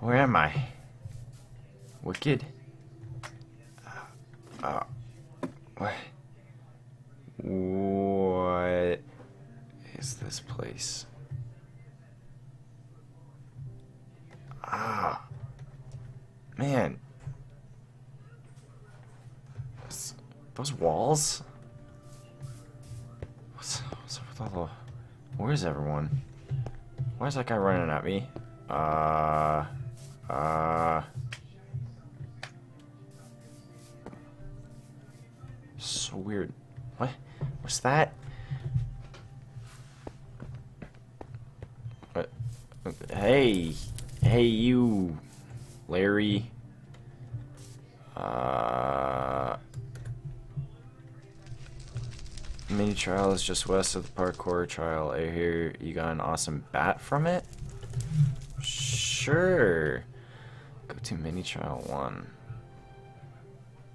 Where am I? Wicked. What is this place? Man. Those walls? What's up with all the... Where's everyone? Why is that guy running at me? So weird. What? What's that? Hey! Hey you! Larry. Mini trial is just west of the parkour trial. I hear you got an awesome bat from it? Sure. Go to mini trial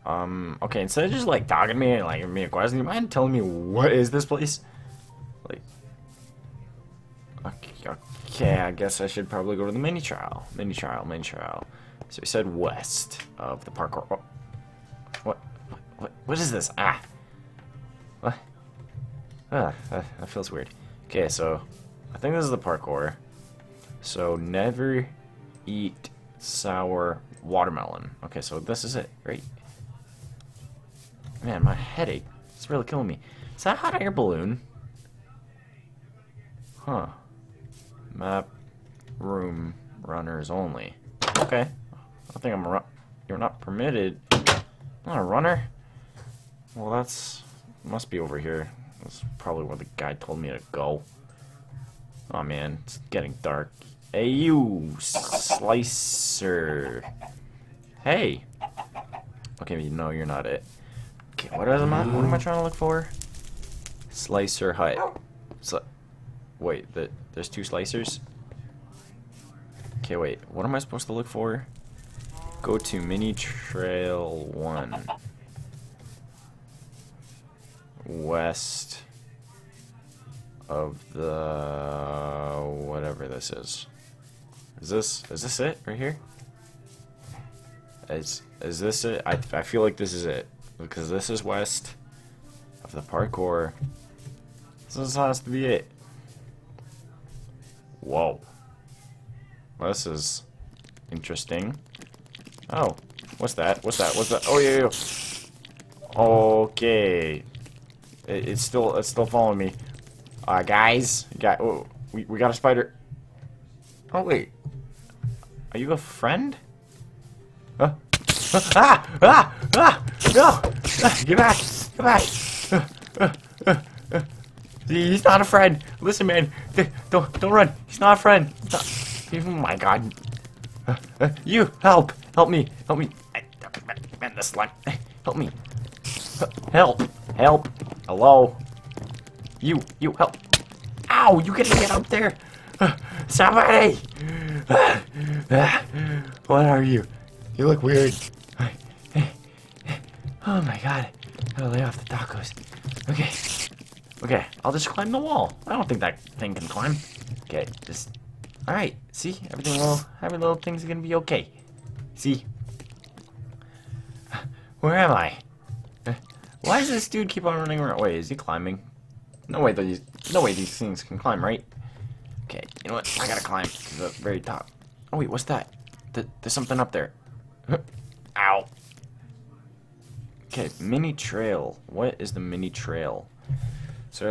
1. Okay, instead of just like dogging me and like giving me a question, you mind telling me what is this place? Like, okay, I guess I should probably go to the mini trial. Mini trial. So we said west of the parkour. Oh. What is this? What? That feels weird. Okay, so I think this is the parkour. So never eat sour watermelon. Okay, so this is it, right? Man, my headache. It's really killing me. Is that a hot air balloon? Huh. Map room runners only. Okay. I think I'm a runner. You're not permitted. Not a runner? Well, that's... Must be over here. That's probably where the guy told me to go. Oh man, it's getting dark. Hey you, Slicer. Hey. Okay, no, you're not it. Okay, what am I trying to look for? Slicer hut. Wait, there's two slicers? Okay, wait. What am I supposed to look for? Go to mini trail 1. West of the whatever this is. Is this it right here? Is this it? I feel like this is it because this is west of the parkour. This has to be it. Whoa. This is interesting. Oh, what's that? Oh yeah. Okay. It's still following me. Guys, we got a spider. Oh wait, are you a friend? Huh? No! Get back! He's not a friend. Listen, man, don't run. He's not a friend. Oh my God! You help me! Man, this slut. Help me! Help! Hello? You help! Ow! You gotta get up there! Somebody! What are you? You look weird. Oh my God! I gotta lay off the tacos. Okay. I'll just climb the wall. I don't think that thing can climb. Okay. Just. All right. See, every little thing's gonna be okay. See. Where am I? Why does this dude keep on running around? Wait, is he climbing? No way these things can climb, right? Okay, you know what? I gotta climb to the very top. Oh wait, what's that? There's something up there. Ow. Okay, mini trail. What is the mini trail? Sir,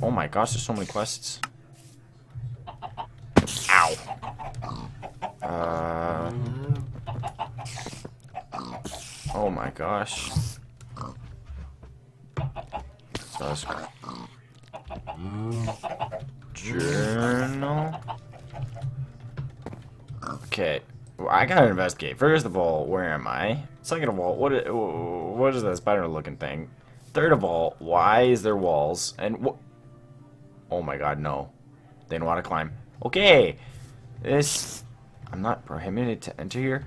oh my gosh, there's so many quests. Ow. Oh my gosh. Journal. Okay, well, I gotta investigate. First of all, where am I? Second of all, what is that spider-looking thing? Third of all, why is there walls? And what? Oh my God, no! They don't want to climb. Okay, this. I'm not prohibited to enter here.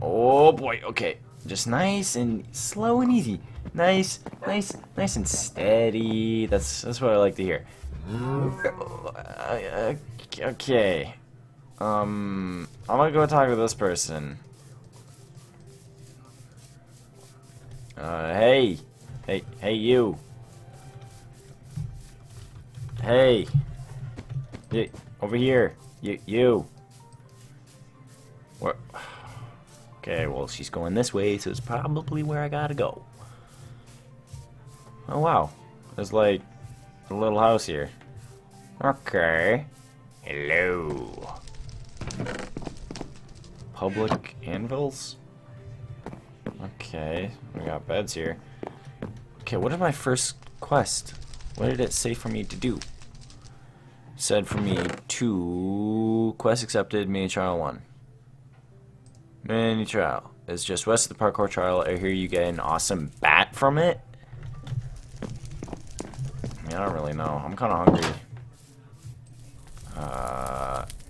Oh boy, okay. Just nice and slow and easy. Nice, nice, nice and steady. That's what I like to hear. Okay. I'm gonna go talk to this person. Hey. Hey, you. Hey. You, over here. You. What? Okay, well, she's going this way, so it's probably where I gotta go. Oh, wow. There's, like, a little house here. Okay. Hello. Public anvils? Okay. We got beds here. Okay, what is my first quest? What did it say for me to do? It said for me to... Quest accepted, mini trial 1. Mini trial. It's just west of the parkour trial. I hear you get an awesome bat from it. I don't really know. I'm kind of hungry.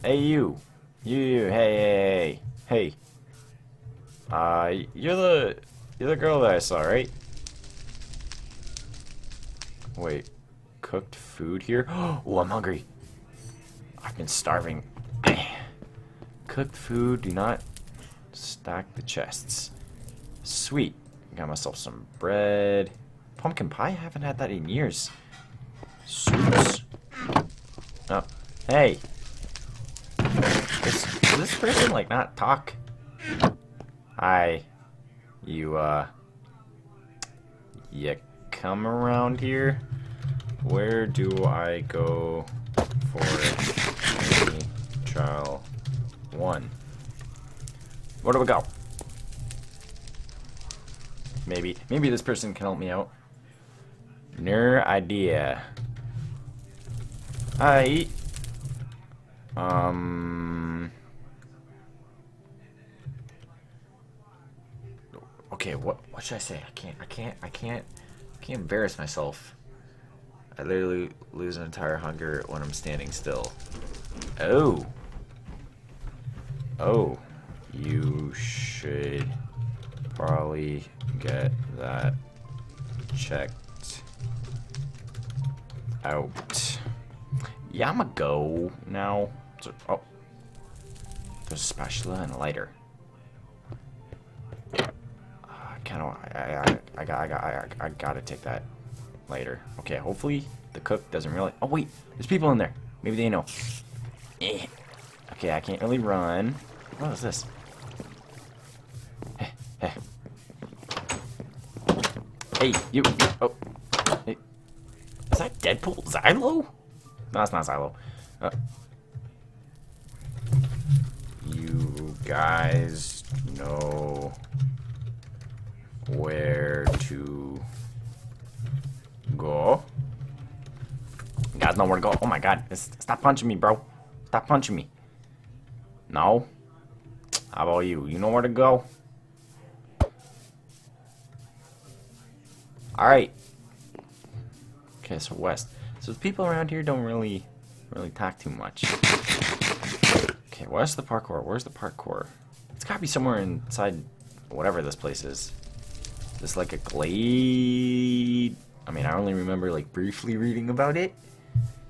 Hey, you. Hey. You're the girl that I saw, right? Wait. Cooked food here? Oh, I'm hungry. I've been starving. Cooked food. Do not stack the chests. Sweet. Got myself some bread. Pumpkin pie? I haven't had that in years. Soups. Oh, hey. Does this person, like, not talk? Hi. You come around here? Where do I go for trial 1? Where do we go? Maybe this person can help me out. No idea. Hi. Okay, what should I say? I can't embarrass myself. I literally lose an entire hunger when I'm standing still. Oh. You should probably get that checked out. Yeah, I'm gonna go now. Oh, there's a spatula and a lighter. I gotta take that lighter. Okay, hopefully the cook doesn't realize. Oh wait, there's people in there. Maybe they know. Okay, I can't really run. What is this? Hey, you. Oh, hey. Is that Deadpool? Xylo? No, it's not Xylo. You guys know where to go? You guys know where to go? Oh my god, stop punching me, bro. Stop punching me. No? How about you? You know where to go? Alright. Okay, so west. So the people around here don't really talk too much. Okay, where's the parkour? Where's the parkour? It's gotta be somewhere inside whatever this place is. Just like a glade. I mean, I only remember like briefly reading about it.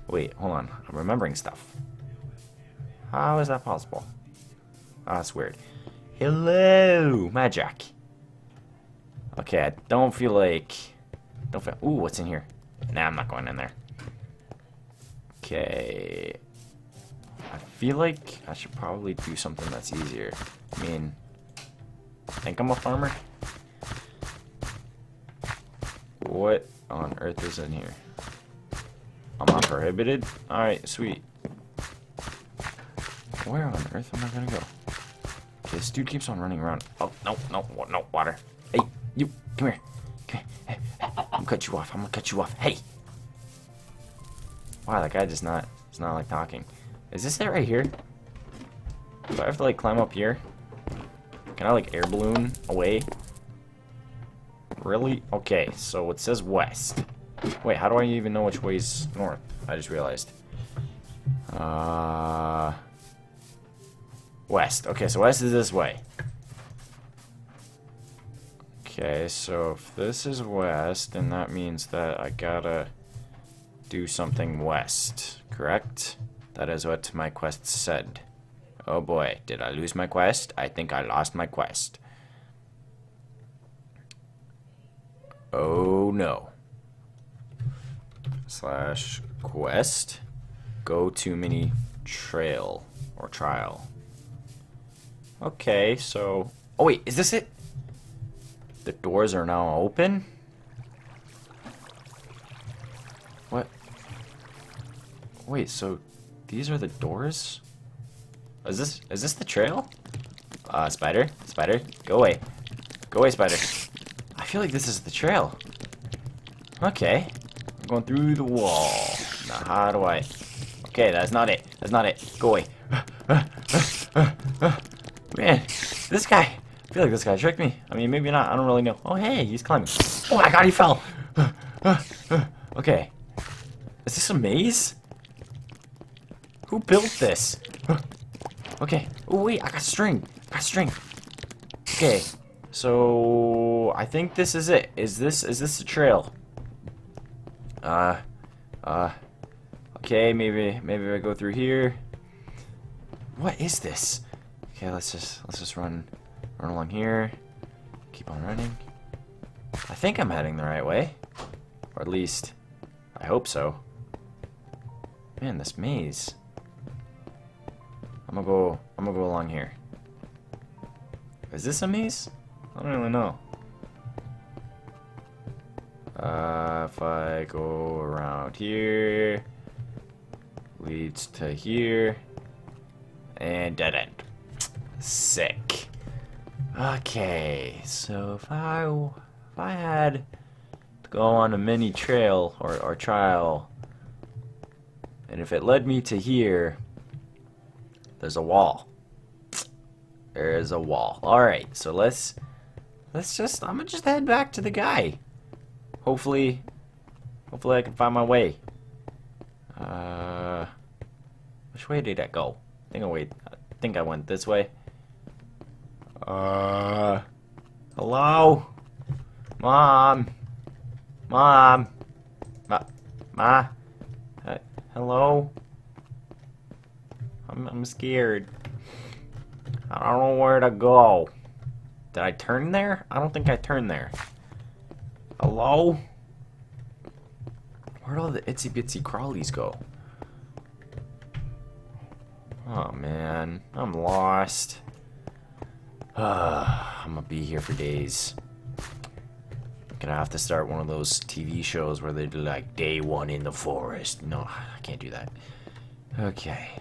Wait, hold on. I'm remembering stuff. How is that possible? Oh, that's weird. Hello, Magic. Okay, I don't feel like... Ooh, what's in here? Nah, I'm not going in there. Okay. I feel like I should probably do something that's easier. I mean, I think I'm a farmer. What on earth is in here? I'm not prohibited? Alright, sweet. Where on earth am I gonna go? Okay, this dude keeps on running around. Oh, no, water. Hey, you, come here. I'm gonna cut you off. Hey! Wow, that guy just it's not like talking. Is this it right here? Do I have to like climb up here? Can I like air balloon away? Really? Okay, so it says west. Wait, how do I even know which way's north? I just realized. West. Okay, so west is this way. Okay, so if this is west, then that means that I gotta do something west, correct? That is what my quest said. Oh boy, did I lose my quest? I think I lost my quest. Oh no. Slash quest. Go to mini trail or trial. Okay, so... Oh wait, is this it? The doors are now open? What? Wait, so these are the doors? Is this the trail? Spider, go away. Go away, spider. I feel like this is the trail. Okay. I'm going through the wall. Now how do I... Okay, that's not it. That's not it. Go away. Man, this guy... I feel like this guy tricked me. I mean, maybe not. I don't really know. Oh, hey, he's climbing. Oh my god, he fell! Okay. Is this a maze? Who built this? Okay. Oh, wait, I got string. Okay. So, I think this is it. Is this the trail? Okay, maybe I go through here. What is this? Okay, let's just run along here. Keep on running. I think I'm heading the right way. Or at least, I hope so. Man, this maze. I'm gonna go along here. Is this a maze? I don't really know. If I go around here, leads to here, and dead end. Sick. Okay, so if I had to go on a mini trail or trial, and if it led me to here, there's a wall. There is a wall. All right, so I'm gonna just head back to the guy. Hopefully I can find my way. Which way did I go? I think I went this way. Hello? Mom? Ma? Hello? I'm scared. I don't know where to go. Did I turn there? I don't think I turned there. Hello? Where'd all the itsy bitsy crawlies go? Oh man, I'm lost. I'm gonna be here for days. I'm gonna have to start one of those TV shows where they do like day one in the forest. No, I can't do that. Okay.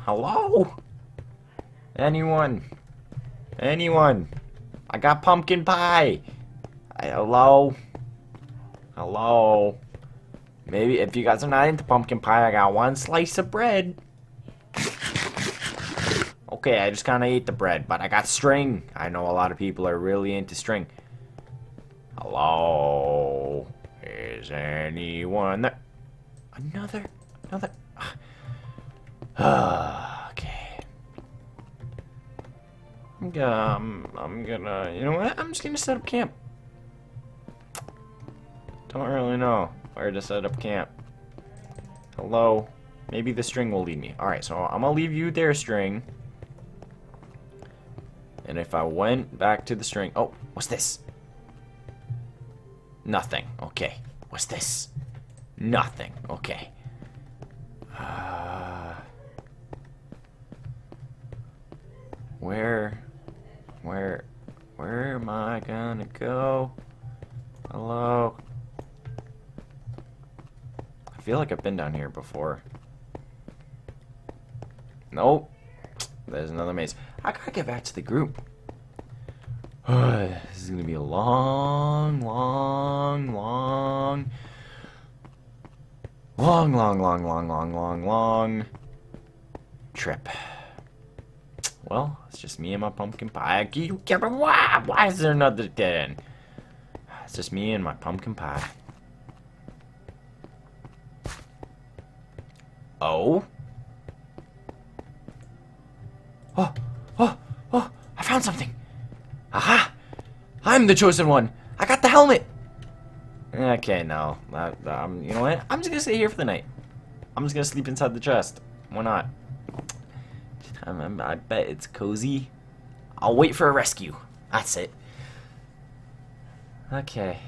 Hello? Anyone? I got pumpkin pie. Hello? Maybe if you guys are not into pumpkin pie, I got one slice of bread. Okay, I just kind of ate the bread, but I got string. I know a lot of people are really into string. Hello? Is anyone there? Another. Okay. I'm gonna, you know what? I'm just gonna set up camp. Don't really know where to set up camp. Hello? Maybe the string will lead me. All right, so I'm gonna leave you there, string. And if I went back to the string... Oh, what's this? Nothing. Okay. What's this? Nothing. Okay. Where am I gonna go? Hello? I feel like I've been down here before. Nope. There's another maze. I gotta get back to the group. This is gonna be a long trip. Well, it's just me and my pumpkin pie. Why is there another dead end? It's just me and my pumpkin pie. Oh? Oh! I found something! Aha! I'm the chosen one. I got the helmet. Okay, no. You know what? I'm just gonna stay here for the night. I'm just gonna sleep inside the chest. Why not? I bet it's cozy. I'll wait for a rescue. That's it. Okay.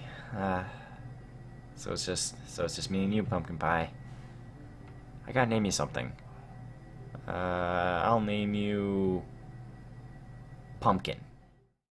So it's just me and you, Pumpkin Pie. I gotta name you something. I'll name you Pumpkin.